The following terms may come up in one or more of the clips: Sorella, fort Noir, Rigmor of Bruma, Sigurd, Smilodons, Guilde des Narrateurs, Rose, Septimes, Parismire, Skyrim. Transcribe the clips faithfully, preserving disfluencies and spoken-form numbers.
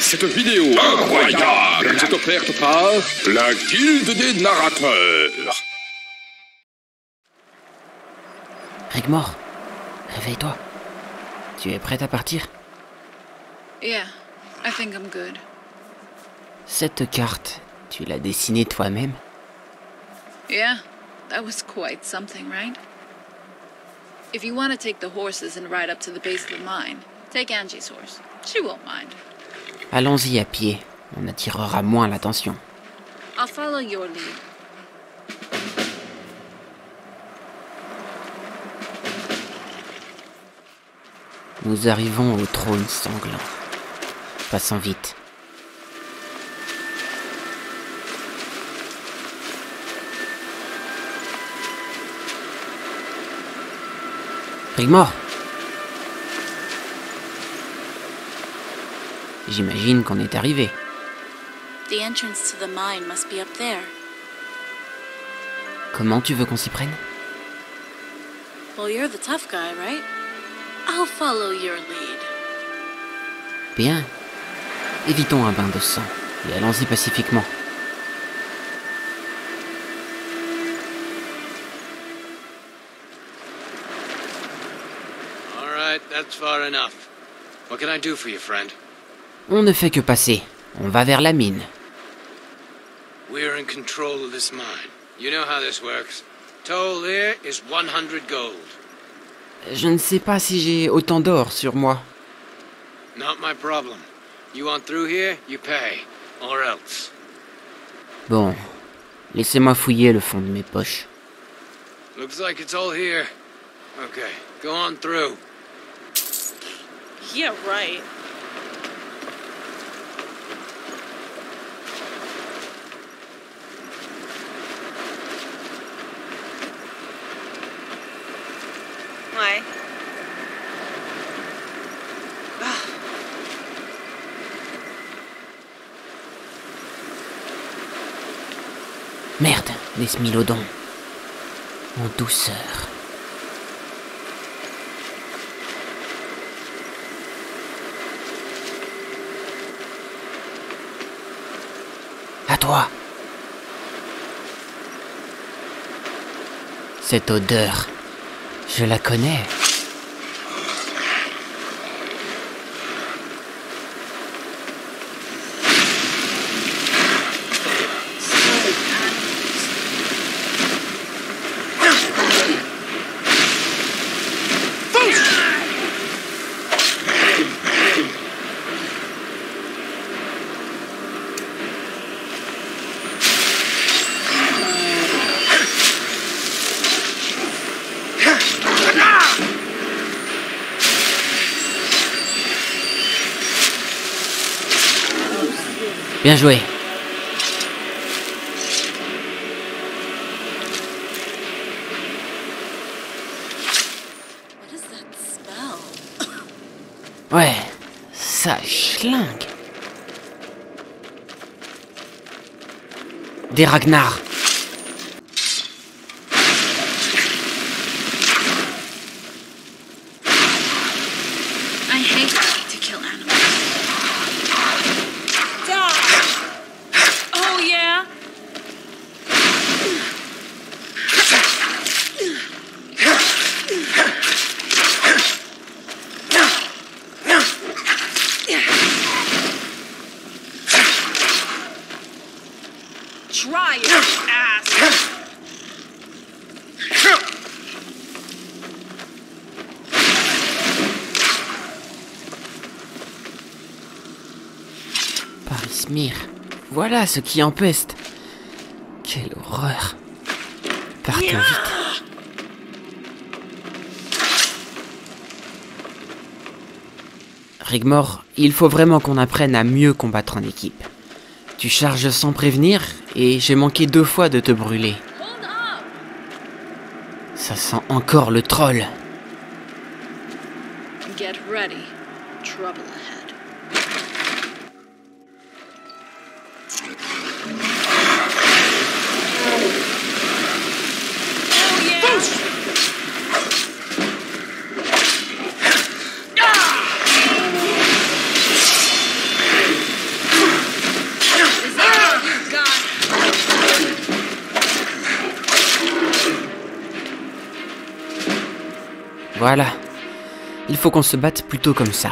Cette vidéo incroyable est offerte par la Guilde des Narrateurs. Rigmor, réveille-toi. Tu es prête à partir? Yeah, I think I'm good. Cette carte, tu l'as dessinée toi-même? Yeah, that was quite something, right? If you want to take the horses and ride up to the base of the mine, take Angie's horse. She won't mind. Allons-y à pied. On attirera moins l'attention. I'll follow your lead. Nous arrivons au trône sanglant. Passons vite. Rigmor! J'imagine qu'on est arrivé. The entrance to the mine must be up there. Comment tu veux qu'on s'y prenne? Well, you're the tough guy, right? I'll follow your lead. Bien. Évitons un bain de sang et allons-y pacifiquement. All right, that's far enough. What can I do for you, friend? On ne fait que passer. On va vers la mine. We're in control of this mine. You know how this works. Toll there is one hundred gold. Je ne sais pas si j'ai autant d'or sur moi. Not my problem. You want through here, you pay, or else. Bon, laissez-moi fouiller le fond de mes poches. Looks like it's all here. Okay, go on through. Yeah, right. Ouais. Ah. Merde, les Smilodons. En douceur. À toi. Cette odeur. Je la connais. Bien joué. Ouais, ça schlingue. Des ragnards. Parismire, voilà ce qui empeste. Quelle horreur. Partons vite. Rigmor, il faut vraiment qu'on apprenne à mieux combattre en équipe. Tu charges sans prévenir et j'ai manqué deux fois de te brûler. Ça sent encore le troll. Get ready. Trouble ahead. Voilà. Il faut qu'on se batte plutôt comme ça.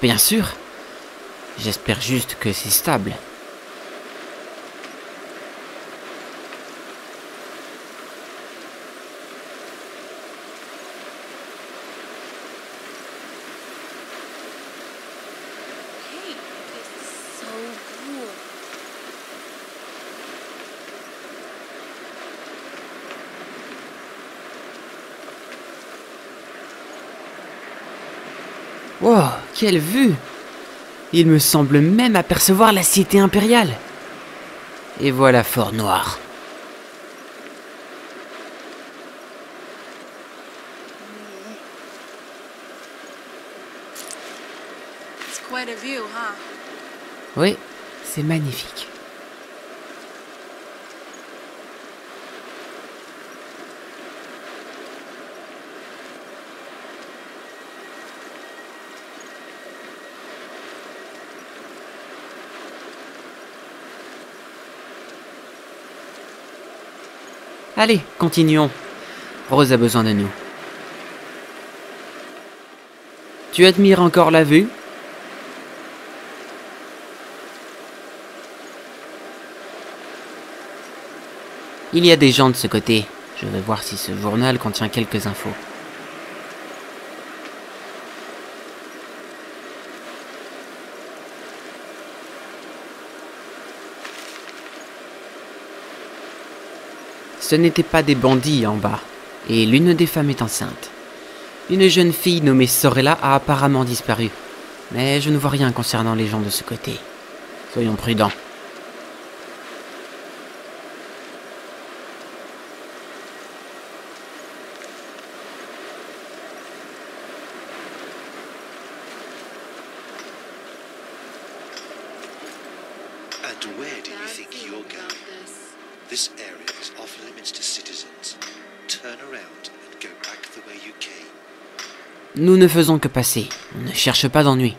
Bien sûr. J'espère juste que c'est stable. Wow, quelle vue! Il me semble même apercevoir la cité impériale. Et voilà Fort Noir. Oui, c'est magnifique. Allez, continuons. Rose a besoin de nous. Tu admires encore la vue? Il y a des gens de ce côté. Je vais voir si ce journal contient quelques infos. Ce n'étaient pas des bandits en bas, et l'une des femmes est enceinte. Une jeune fille nommée Sorella a apparemment disparu, mais je ne vois rien concernant les gens de ce côté. Soyons prudents. Nous ne faisons que passer. On ne cherche pas d'ennui.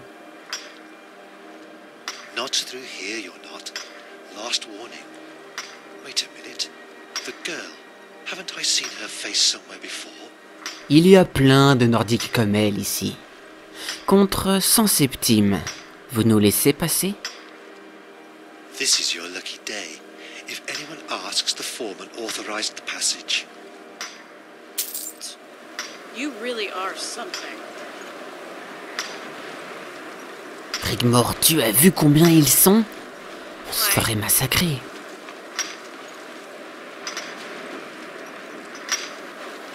Il y a plein de Nordiques comme elle ici. Contre cent Septimes. Vous nous laissez passer? This is your lucky day. If anyone asks, the foreman authorized the passage. You really are something. Rigmor, tu as vu combien ils sont? On se ferait massacrer.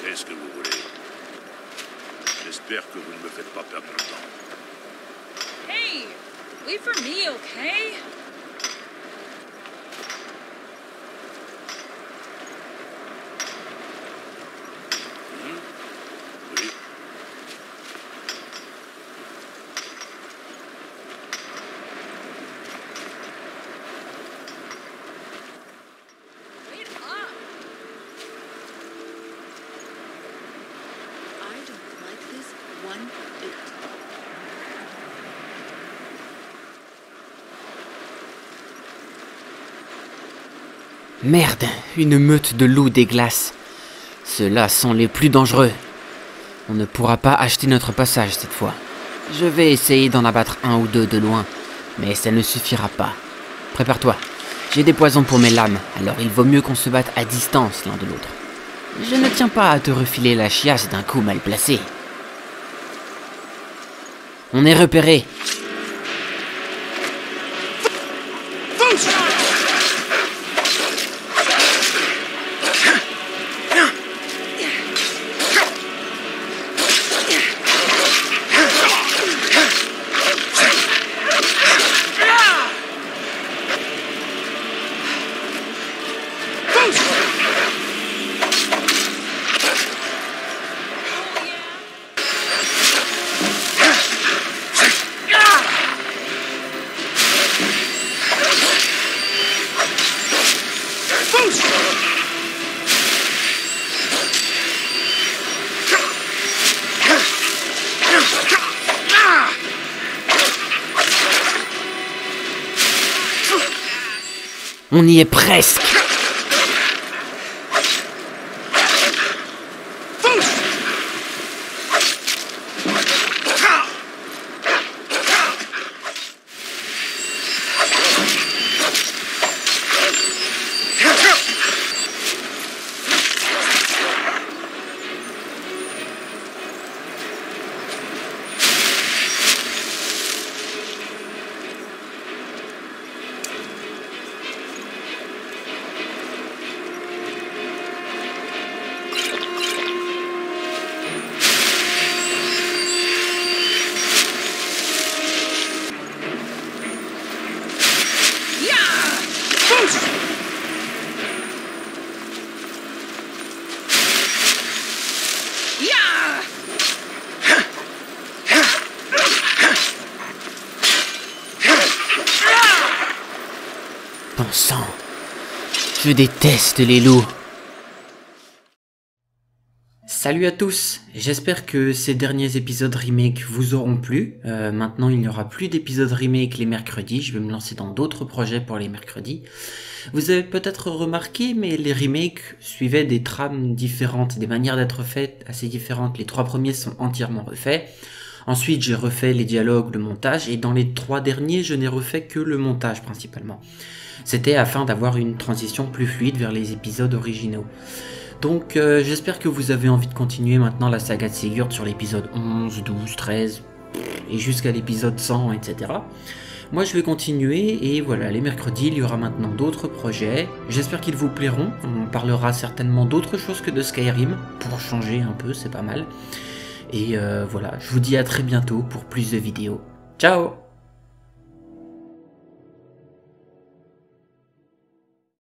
Qu'est-ce que vous voulez? J'espère que vous ne me faites pas perdre le temps. Hey, wait for me, okay? Merde, une meute de loups des glaces. Ceux-là sont les plus dangereux. On ne pourra pas acheter notre passage cette fois. Je vais essayer d'en abattre un ou deux de loin, mais ça ne suffira pas. Prépare-toi, j'ai des poisons pour mes lames, alors il vaut mieux qu'on se batte à distance l'un de l'autre. Je ne tiens pas à te refiler la chiasse d'un coup mal placé. On est repéré. On y est presque. Je déteste les loups. Salut à tous, j'espère que ces derniers épisodes remake vous auront plu. Euh, maintenant il n'y aura plus d'épisodes remake les mercredis, je vais me lancer dans d'autres projets pour les mercredis. Vous avez peut-être remarqué, mais les remakes suivaient des trames différentes, des manières d'être faites assez différentes. Les trois premiers sont entièrement refaits. Ensuite, j'ai refait les dialogues, le montage, et dans les trois derniers, je n'ai refait que le montage principalement. C'était afin d'avoir une transition plus fluide vers les épisodes originaux. Donc, euh, j'espère que vous avez envie de continuer maintenant la saga de Sigurd sur l'épisode onze, douze, treize, et jusqu'à l'épisode cent, et cetera. Moi, je vais continuer, et voilà, les mercredis, il y aura maintenant d'autres projets. J'espère qu'ils vous plairont. On parlera certainement d'autres choses que de Skyrim, pour changer un peu, c'est pas mal. Et euh, voilà, je vous dis à très bientôt pour plus de vidéos. Ciao!